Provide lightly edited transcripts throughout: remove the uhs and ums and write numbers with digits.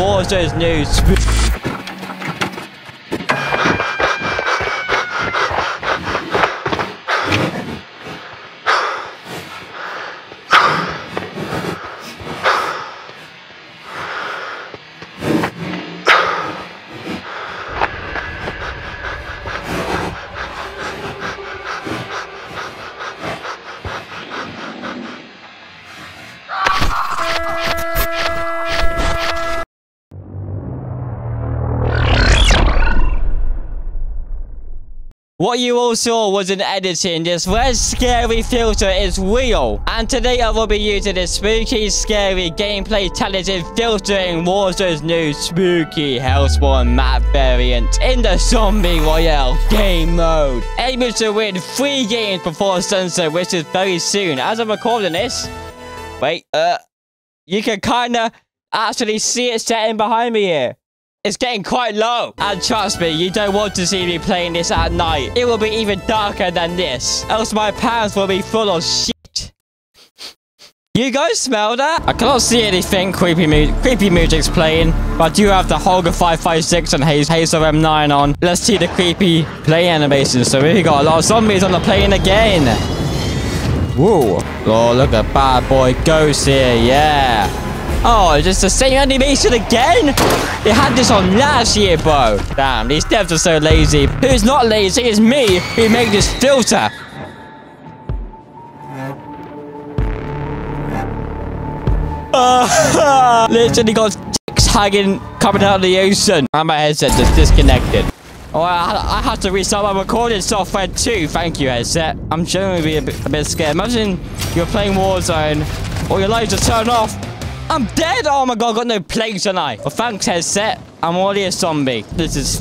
Warzone's news. What you all saw wasn't editing. This red scary filter is real. And today I will be using this spooky, scary, gameplay talented filter in Warzone's new spooky Hellspawn map variant in the Zombie Royale game mode. Aiming to win 3 games before sunset, which is very soon. As I'm recording this, wait, you can kinda actually see it setting behind me here. It's getting quite low. And trust me, you don't want to see me playing this at night. It will be even darker than this. Else my pants will be full of shit. You guys smell that? I cannot see anything. Creepy music's playing. But I do have the Holger 556 and Hazel M9 on. Let's see the creepy play animation. So we got a lot of zombies on the plane again. Whoa. Oh, look at bad boy ghosts here. Yeah. Oh, just the same animation again? They had this on last year, bro. Damn, these devs are so lazy. Who's not lazy is me, who made this filter. Literally got chicks hanging, coming out of the ocean. And my headset just disconnected. Oh, I had to restart my recording software too. Thank you, headset. I'm generally a bit scared. Imagine you're playing Warzone, or your lights just turn off. I'm dead! Oh my god, I got no plates tonight. Well, thanks, headset. I'm already a zombie. This is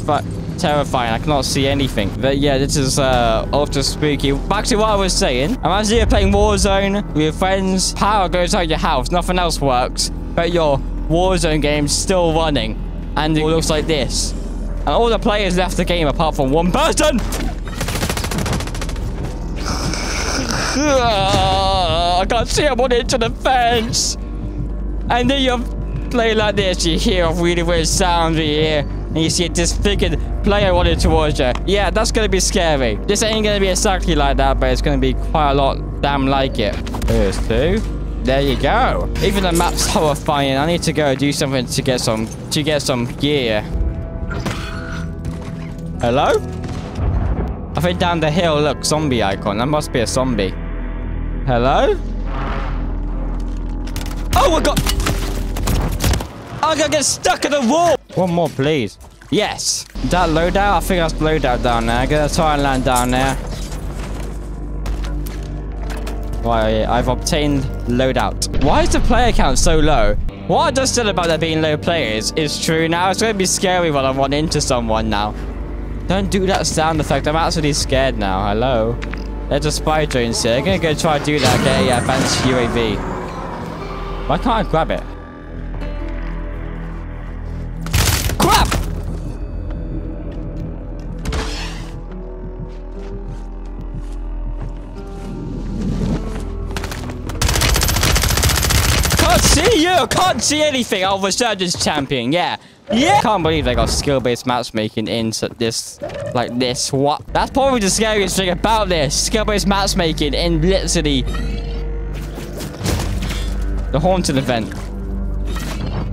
terrifying. I cannot see anything. But yeah, this is ultra spooky. Back to what I was saying. Imagine you're playing Warzone with your friends. Power goes out your house. Nothing else works. But your Warzone game's still running. And it looks like this. And all the players left the game apart from one person! I can't see. I'm on into the fence. And then you play like this, you hear a really weird sound you hear, and you see a disfigured player running towards you. Yeah, that's gonna be scary. This ain't gonna be exactly like that, but it's gonna be quite a lot damn like it. There's 2. There you go. Even the map's horrifying. I need to go do something to get some gear. Hello? I think down the hill, look, zombie icon. That must be a zombie. Hello? Oh my god! I'm gonna get stuck in the wall! One more, please. Yes! That loadout? I think that's loadout down there. I'm gonna try and land down there. Right, I've obtained loadout. Why is the player count so low? What I just said about there being low players is true now. It's gonna be scary when I run into someone now. Don't do that sound effect. I'm actually scared now. Hello? There's a spy drone here. I'm gonna go try and do that. Get a fancy UAV. Why can't I grab it? See you! Can't see anything! Oh, Resurgence Champion, yeah. Yeah! Can't believe they got skill-based matchmaking in this, like this, what? That's probably the scariest thing about this. Skill-based matchmaking in literally the Haunted event.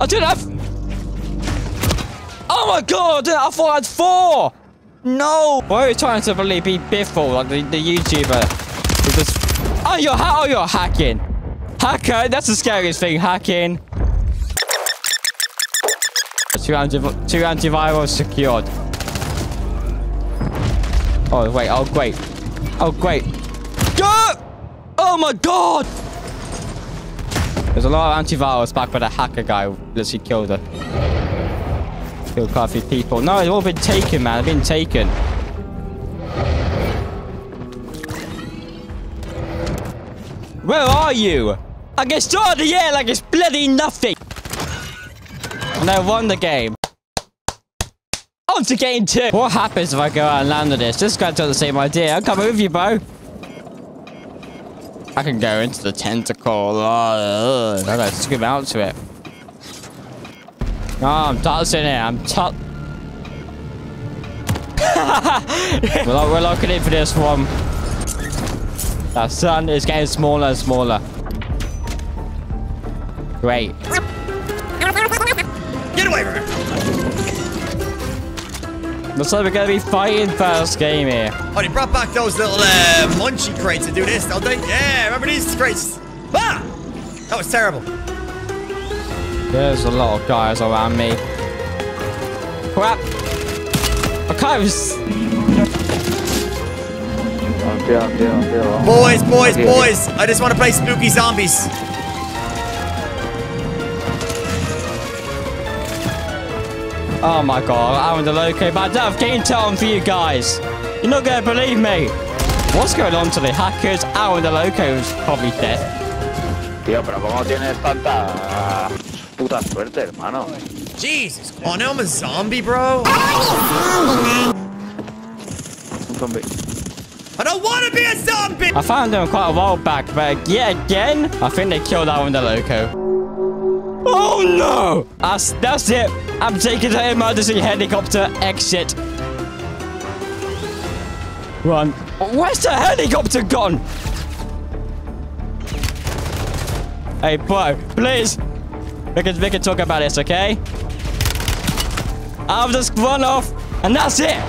Oh, dude, oh my god, dude, I thought I had 4! No! Why are you trying to really be Biffle, like the YouTuber? With this... oh, you're hacking! Hacker, that's the scariest thing, hacking. 2 antivirals secured. Oh, wait, oh, great. Oh, great. Go! Oh my god! There's a lot of antivirals back where the hacker guy literally killed her. Killed quite a few people. No, they've all been taken, man. They've been taken. Where are you? I can start the air like it's bloody nothing. And I won the game. On to game 2. What happens if I go out and land on this? This guy's got the same idea. I'm coming with you, bro. I can go into the tentacle. I gotta scoop out to it. No, I'm tossing it. I'm top. We're locking in for this one. The sun is getting smaller and smaller. Great. Get away from her. Looks like we're going to be fighting first game here. Oh, they brought back those little munchie crates to do this, don't they? Yeah, remember these crates? Ah! That was terrible. There's a lot of guys around me. Crap. I can't even... Boys. I just want to play spooky zombies. Oh my god, Alan the Loco, but I don't have game time for you guys. You're not going to believe me. What's going on to the hackers? Alan the Loco is probably dead. Tío, pero como tienes tanta puta suerte, hermano. Jesus, oh now I'm a zombie, bro. Zombie. I don't want to be a zombie. I found them quite a while back, but yeah, again, I think they killed Alan the Loco. Oh no! That's it. I'm taking the emergency helicopter exit. Run. Where's the helicopter gone? Hey, bro, please. We can talk about this, okay? I'll just run off, and that's it.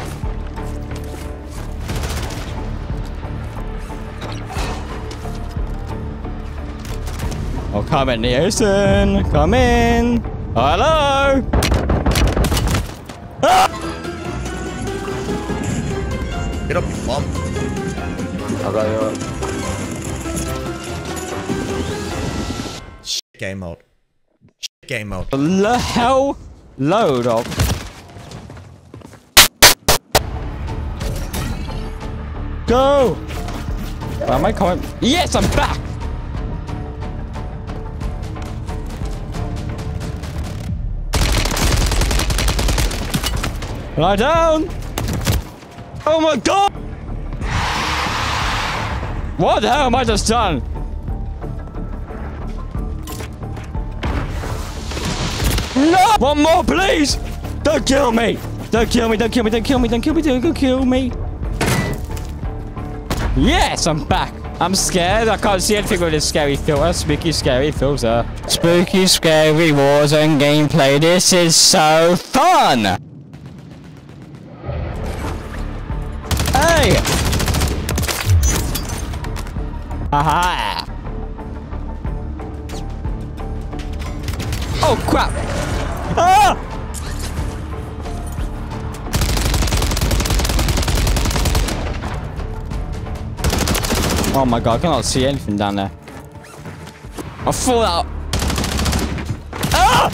Oh, come in, Nielsen. Come in. Hello. Ah! Get up, you bum. Shit game mode. Shit game mode. The hell load of. Go. Where am I coming? Yes, I'm back. Lie down! Oh my god! What the hell am I just done? No! One more, please! Don't kill me! Don't kill me! Don't kill me! Don't kill me! Don't kill me! Don't kill me! Yes, I'm back. I'm scared. I can't see anything with this scary filter. Spooky, scary filter. Spooky, scary Warzone gameplay. This is so fun! Aha! Oh crap! Ah! Oh my god! I cannot see anything down there. I fall out. Ah!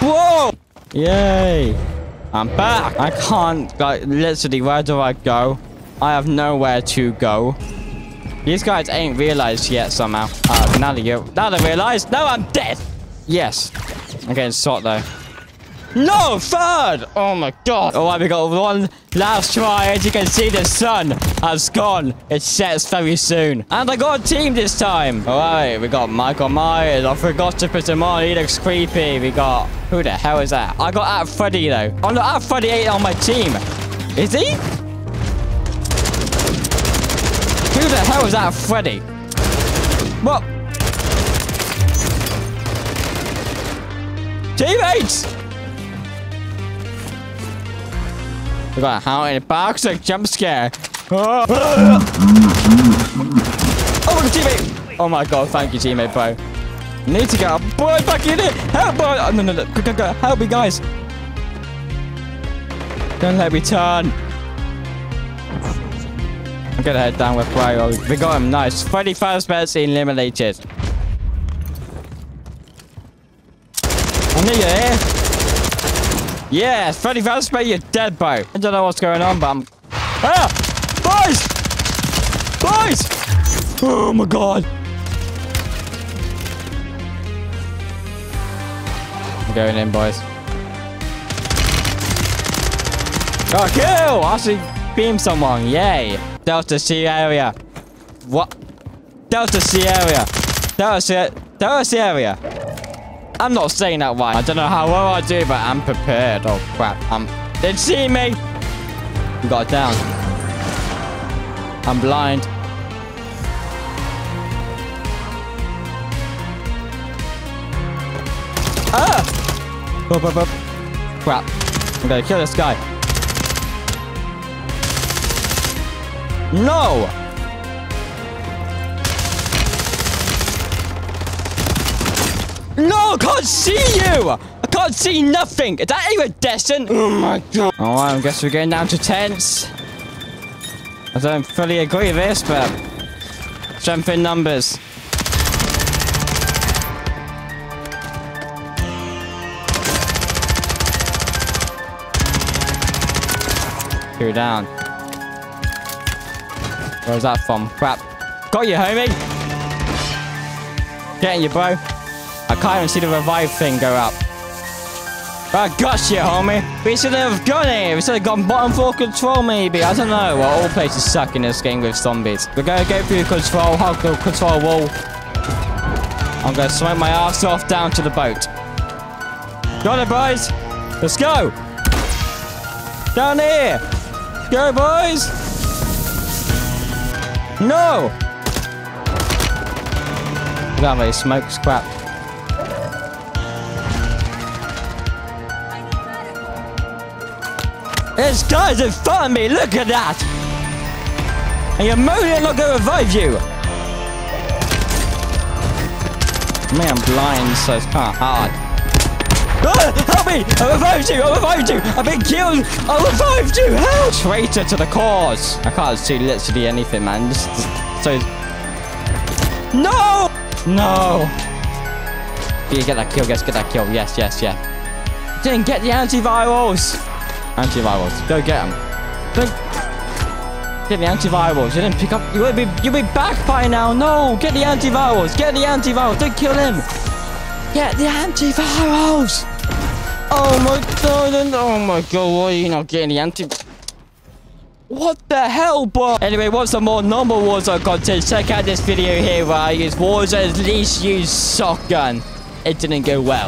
Whoa! Yay! I'm back. I can't. Like literally, where do I go? I have nowhere to go. These guys ain't realized yet somehow. Now they realize. No, I'm dead. Yes. I'm getting shot though. No, third. Oh my god. All right, we got one last try. As you can see, the sun has gone. It sets very soon. And I got a team this time. All right, we got Michael Myers. I forgot to put him on. He looks creepy. We got... Who the hell is that? I got Aunt Freddy though. Oh no, Aunt Freddy ain't on my team. Is he? Who the hell is that, Freddy? What? Teammates! We got a hound in a box, a jump scare. Oh, oh teammate! Oh my god, thank you, teammate, bro. Need to get a boy back in it! Help, boy! Oh, no, go, help me, guys! Don't let me turn. I'm gonna head down with Bro. We got him, nice. 35 bets eliminated. I knew you're here. Yeah, 35 bets, you're dead, bro. I don't know what's going on, but I'm... Ah! Boys! Boys! Oh my god. I'm going in, boys. Oh, kill! I actually beamed someone, yay! Delta C area. What? Delta C area. Delta C area. I'm not saying that right. I don't know how well I do, but I'm prepared. Oh, crap. They'd see me. You got it down. I'm blind. Ah! Up, up, up. Crap. I'm gonna kill this guy. No! No, I can't see you! I can't see nothing! Is that iridescent? Oh my god. Alright, I guess we're going down to tents. I don't fully agree with this, but... strength in numbers. Two down. Where's that from? Crap. Got you, homie! Getting you, bro. I can't even see the revive thing go up. I got you, homie. We should have got it. We should have got bottom floor control, maybe. I don't know. Well, all places suck in this game with zombies. We're going to go through control, hug the control wall. I'm going to smoke my ass off down to the boat. Got it, boys. Let's go. Down here. Go, boys. No. We don't have any smokes, crap. There's guys in front of me, look at that! And you're moaning not gonna revive you! Man, I'm blind, so it's kinda hard. Ah, help me! I revived you! I revived you! I've been killed! I revived you! Help! Traitor to the cause! I can't see literally anything, man. Just so... No! No! Yeah, get that kill, guys, get that kill. Yes, yes, yeah. Didn't get the antivirals! Antivirals, go get them. Don't get the antivirals. You didn't pick up. You'll be back by now. No, get the antivirals. Get the antivirals. Don't kill him. Get the antivirals. Oh my god! Oh my god! Why are you not getting the anti? What the hell, bro? Anyway, what's a more normal Warzone content? Check out this video here where I use Warzone's least used shotgun. It didn't go well.